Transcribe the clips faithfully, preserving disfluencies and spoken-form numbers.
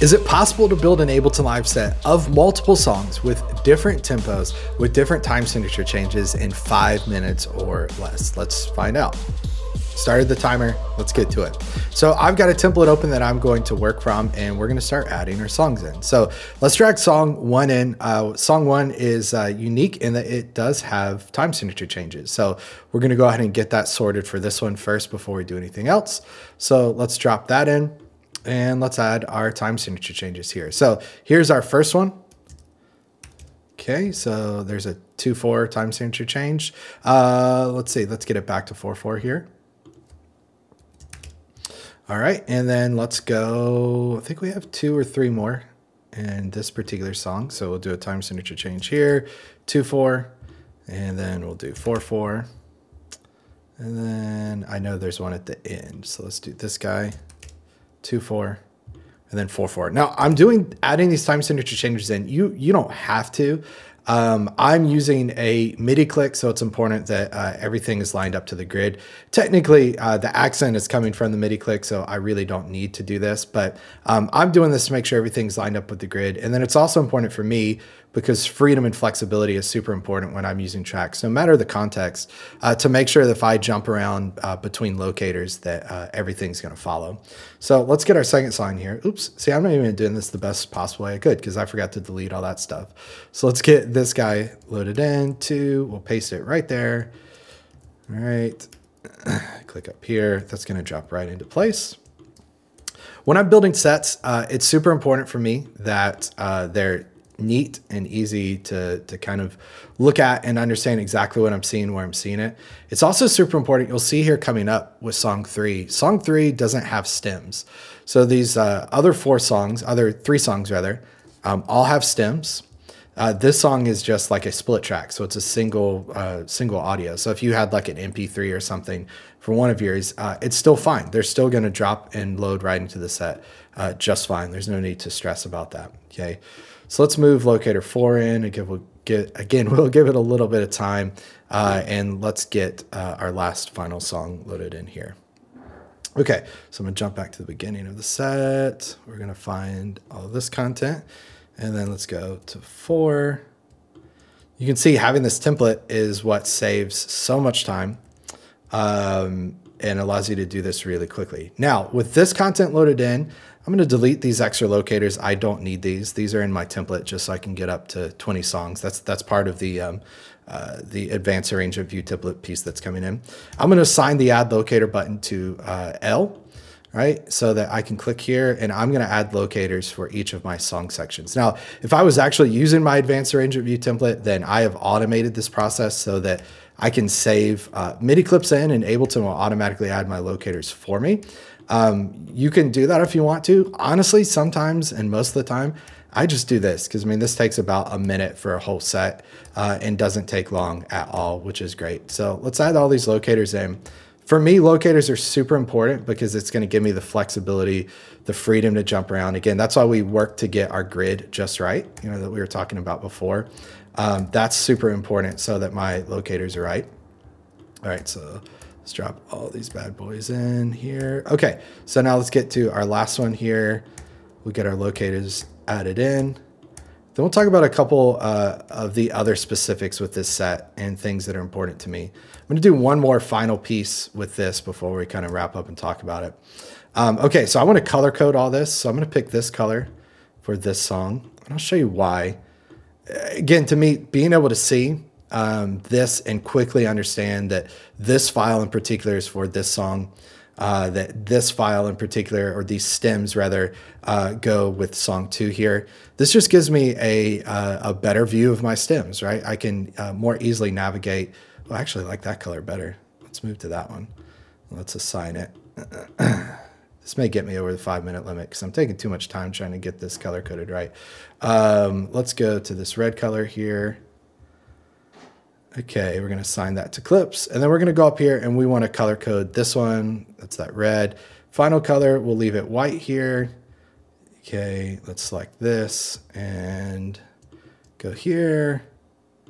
Is it possible to build an Ableton Live set of multiple songs with different tempos, with different time signature changes in five minutes or less? Let's find out. Started the timer, let's get to it. So I've got a template open that I'm going to work from, and we're gonna start adding our songs in. So let's drag song one in. Uh, song one is uh, unique in that it does have time signature changes. So we're gonna go ahead and get that sorted for this one first before we do anything else. So let's drop that in and let's add our time signature changes here. So here's our first one. Okay, so there's a two, four time signature change. Uh, let's see, let's get it back to four, four here. All right, and then let's go, I think we have two or three more in this particular song. So we'll do a time signature change here, two, four, and then we'll do four, four. And then I know there's one at the end. So let's do this guy, two, four, and then four, four. Now I'm doing, adding these time signature changes in. You, you don't have to. Um, I'm using a MIDI click, so it's important that uh, everything is lined up to the grid. Technically, uh, the accent is coming from the MIDI click, so I really don't need to do this, but um, I'm doing this to make sure everything's lined up with the grid. And then it's also important for me because freedom and flexibility is super important when I'm using tracks, no matter the context, uh, to make sure that if I jump around uh, between locators that uh, everything's gonna follow. So let's get our second song here. Oops, see, I'm not even doing this the best possible way I could because I forgot to delete all that stuff. So let's get this guy loaded in too. We'll paste it right there. All right, click up here. That's gonna drop right into place. When I'm building sets, uh, it's super important for me that uh, they're neat and easy to, to kind of look at and understand exactly what I'm seeing, where I'm seeing it. It's also super important. You'll see here coming up with song three. Song three doesn't have stems. So these uh, other four songs, other three songs rather, um, all have stems. Uh, this song is just like a split track. So it's a single uh, single audio. So if you had like an M P three or something for one of yours, uh, it's still fine. They're still gonna drop and load right into the set uh, just fine. There's no need to stress about that, okay? So let's move locator four in and give, we'll get, again, we'll give it a little bit of time uh, and let's get uh, our last final song loaded in here. Okay, so I'm gonna jump back to the beginning of the set. We're gonna find all of this content and then let's go to four. You can see having this template is what saves so much time um, and allows you to do this really quickly. Now, with this content loaded in, I'm gonna delete these extra locators. I don't need these. These are in my template just so I can get up to twenty songs. That's that's part of the um, uh, the advanced arrangement view template piece that's coming in. I'm gonna assign the add locator button to uh, L, right? So that I can click here and I'm gonna add locators for each of my song sections. Now, if I was actually using my advanced arrangement view template, then I have automated this process so that I can save uh, MIDI clips in and Ableton will automatically add my locators for me. Um, you can do that if you want to. Honestly, sometimes and most of the time, I just do this because I mean, this takes about a minute for a whole set uh, and doesn't take long at all, which is great. So let's add all these locators in. For me, locators are super important because it's gonna give me the flexibility, the freedom to jump around. Again, that's why we work to get our grid just right, you know, that we were talking about before. Um, that's super important so that my locators are right. All right, so let's drop all these bad boys in here. Okay, so now let's get to our last one here. We'll get our locators added in. Then we'll talk about a couple uh, of the other specifics with this set and things that are important to me. I'm gonna do one more final piece with this before we kind of wrap up and talk about it. Um, okay, so I wanna color code all this. So I'm gonna pick this color for this song. And I'll show you why. Again, to me, being able to see Um, this and quickly understand that this file in particular is for this song, uh, that this file in particular, or these stems rather, uh, go with song two here. This just gives me a, uh, a better view of my stems, right? I can uh, more easily navigate. Well, I actually like that color better. Let's move to that one. Let's assign it. This may get me over the five minute limit because I'm taking too much time trying to get this color coded right. Um, let's go to this red color here. Okay, we're gonna assign that to clips and then we're gonna go up here and we wanna color code this one. That's that red. Final color, we'll leave it white here. Okay, let's select this and go here.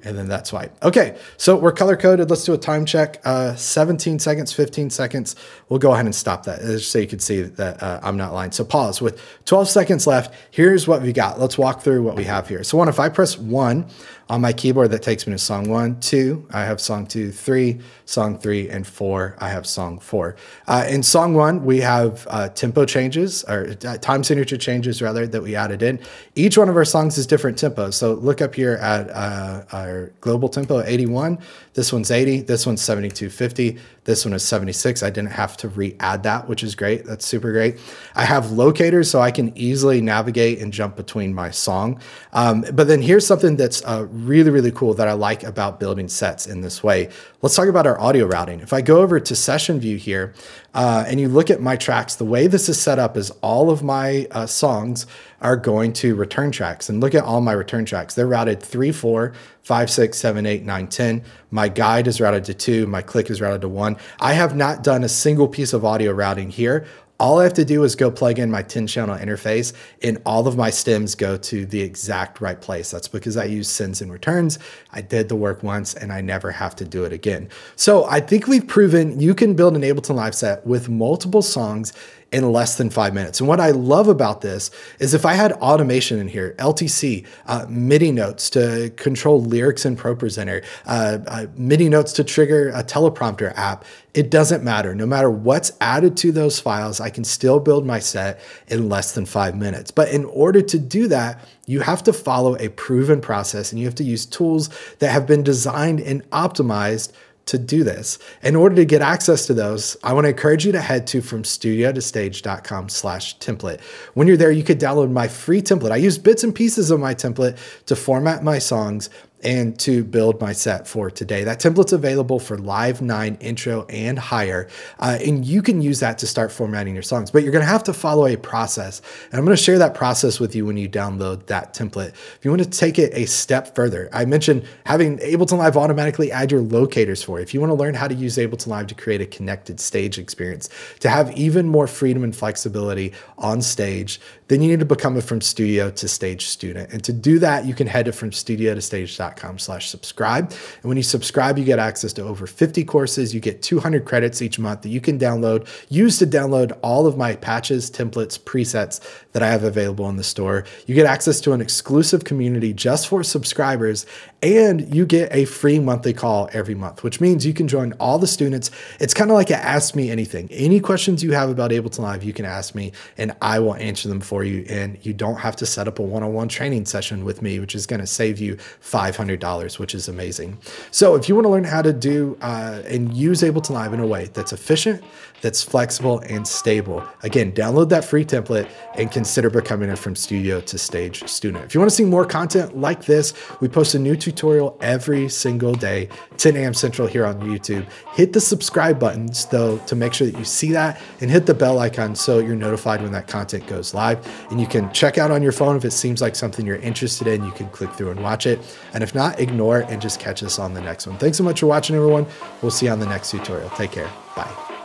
And then that's white. Okay, so we're color coded. Let's do a time check. Uh, seventeen seconds, fifteen seconds. We'll go ahead and stop that just so you can see that uh, I'm not lying. So pause with twelve seconds left. Here's what we got. Let's walk through what we have here. So one, if I press one on my keyboard, that takes me to song one, two, I have song two, three, song three, and four, I have song four. Uh, in song one, we have uh, tempo changes, or time signature changes rather, that we added in. Each one of our songs is different tempo. So look up here at uh, our global tempo, eighty-one. This one's eighty, this one's seventy-two fifty, this one is seventy-six. I didn't have to re-add that, which is great. That's super great. I have locators so I can easily navigate and jump between my song. Um, but then here's something that's uh, really, really cool that I like about building sets in this way. Let's talk about our audio routing. If I go over to session view here uh, and you look at my tracks, the way this is set up is all of my uh, songs are going to return tracks. And look at all my return tracks. They're routed three, four, five, six, seven, eight, nine, ten. My guide is routed to two. My click is routed to one. I have not done a single piece of audio routing here. All I have to do is go plug in my ten channel interface and all of my stems go to the exact right place. That's because I use sends and returns. I did the work once and I never have to do it again. So I think we've proven you can build an Ableton Live set with multiple songs in less than five minutes. And what I love about this is if I had automation in here, L T C, uh, MIDI notes to control lyrics in ProPresenter, uh, uh, MIDI notes to trigger a teleprompter app, it doesn't matter. No matter what's added to those files, I can still build my set in less than five minutes. But in order to do that, you have to follow a proven process and you have to use tools that have been designed and optimized to do this. In order to get access to those, I want to encourage you to head to from studio to stage dot com slash template. When you're there, you could download my free template. I use bits and pieces of my template to format my songs and to build my set for today. That template's available for Live nine, intro, and higher. Uh, and you can use that to start formatting your songs, but you're gonna have to follow a process. And I'm gonna share that process with you when you download that template. If you wanna take it a step further, I mentioned having Ableton Live automatically add your locators for you. If you wanna learn how to use Ableton Live to create a connected stage experience, to have even more freedom and flexibility on stage, then you need to become a From Studio to Stage student. And to do that, you can head to from studio to stage dot com slash subscribe. And when you subscribe, you get access to over fifty courses. You get two hundred credits each month that you can download, use to download all of my patches, templates, presets that I have available in the store. You get access to an exclusive community just for subscribers, and you get a free monthly call every month, which means you can join all the students. It's kind of like an Ask Me Anything. Any questions you have about Ableton Live, you can ask me and I will answer them for you, and you don't have to set up a one-on-one training session with me, which is going to save you five hundred dollars, which is amazing. So if you want to learn how to do uh, and use Ableton Live in a way that's efficient, that's flexible and stable, again, download that free template and consider becoming a From Studio to Stage student. If you want to see more content like this, we post a new tutorial every single day, ten A M Central here on YouTube. Hit the subscribe buttons though to make sure that you see that, and hit the bell icon so you're notified when that content goes live. And you can check out on your phone if it seems like something you're interested in. You can click through and watch it. And if not, ignore it and just catch us on the next one. Thanks so much for watching, everyone. We'll see you on the next tutorial. Take care. Bye.